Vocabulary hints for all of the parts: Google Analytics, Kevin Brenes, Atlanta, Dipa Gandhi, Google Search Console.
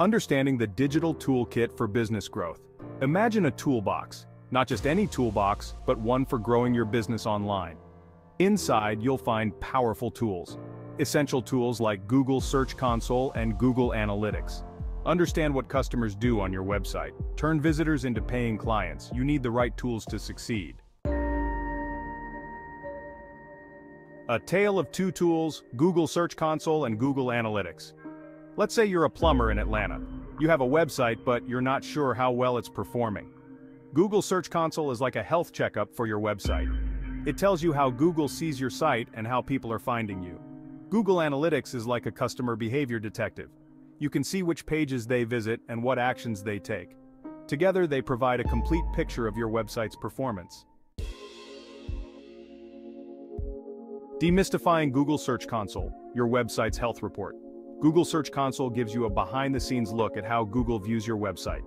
Understanding the digital toolkit for business growth. Imagine a toolbox, not just any toolbox, but one for growing your business online. Inside, you'll find powerful tools. Essential tools like Google Search Console and Google Analytics. Understand what customers do on your website. Turn visitors into paying clients. You need the right tools to succeed. A tale of two tools, Google Search Console and Google Analytics. Let's say you're a plumber in Atlanta. You have a website, but you're not sure how well it's performing. Google Search Console is like a health checkup for your website. It tells you how Google sees your site and how people are finding you. Google Analytics is like a customer behavior detective. You can see which pages they visit and what actions they take. Together, they provide a complete picture of your website's performance. Demystifying Google Search Console, your website's health report. Google Search Console gives you a behind-the-scenes look at how Google views your website.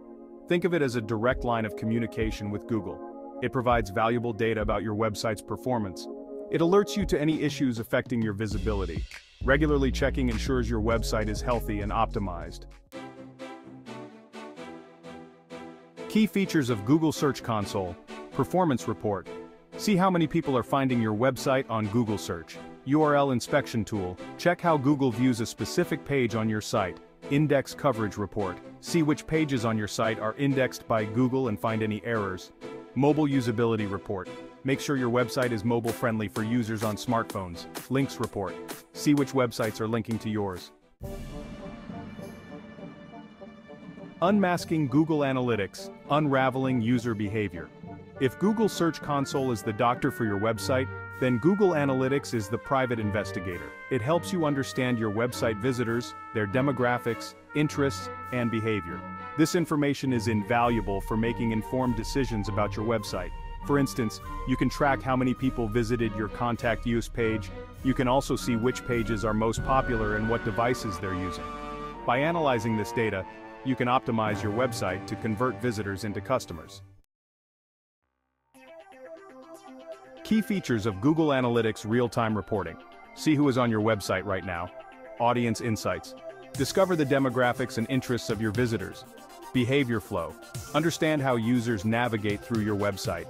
Think of it as a direct line of communication with Google. It provides valuable data about your website's performance. It alerts you to any issues affecting your visibility. Regularly checking ensures your website is healthy and optimized. Key features of Google Search Console. Performance report. See how many people are finding your website on Google Search. URL inspection tool. Check how Google views a specific page on your site. Index coverage report. See which pages on your site are indexed by Google and find any errors. Mobile usability report. Make sure your website is mobile-friendly for users on smartphones. Links report. See which websites are linking to yours. Unmasking Google Analytics, unraveling user behavior. If Google Search Console is the doctor for your website, then Google Analytics is the private investigator. It helps you understand your website visitors, their demographics, interests, and behavior. This information is invaluable for making informed decisions about your website. For instance, you can track how many people visited your contact use page. You can also see which pages are most popular and what devices they're using. By analyzing this data, you can optimize your website to convert visitors into customers. Key features of Google Analytics real-time reporting. See who is on your website right now. Audience insights. Discover the demographics and interests of your visitors. Behavior flow. Understand how users navigate through your website.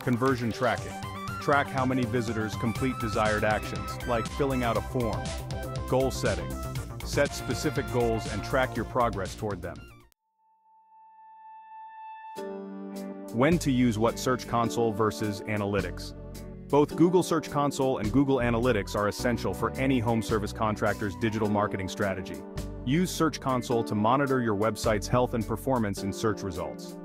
Conversion tracking. Track how many visitors complete desired actions, like filling out a form. Goal setting. Set specific goals and track your progress toward them. When to use what Search Console versus Analytics. Both Google Search Console and Google Analytics are essential for any home service contractor's digital marketing strategy. Use Search Console to monitor your website's health and performance in search results.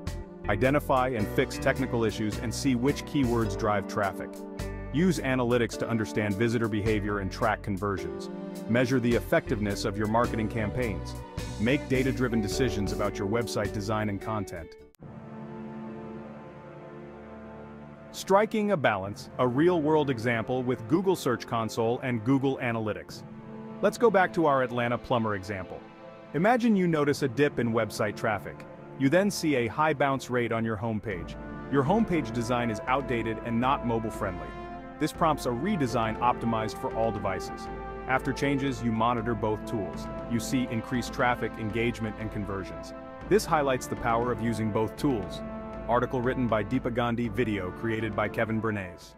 Identify and fix technical issues and see which keywords drive traffic. Use Analytics to understand visitor behavior and track conversions. Measure the effectiveness of your marketing campaigns. Make data-driven decisions about your website design and content. Striking a balance, a real-world example with Google Search Console and Google Analytics. Let's go back to our Atlanta plumber example. Imagine you notice a dip in website traffic. You then see a high bounce rate on your homepage. Your homepage design is outdated and not mobile-friendly. This prompts a redesign optimized for all devices. After changes, you monitor both tools. You see increased traffic, engagement, and conversions. This highlights the power of using both tools. Article written by Dipa Gandhi, video created by Kevin Brenes.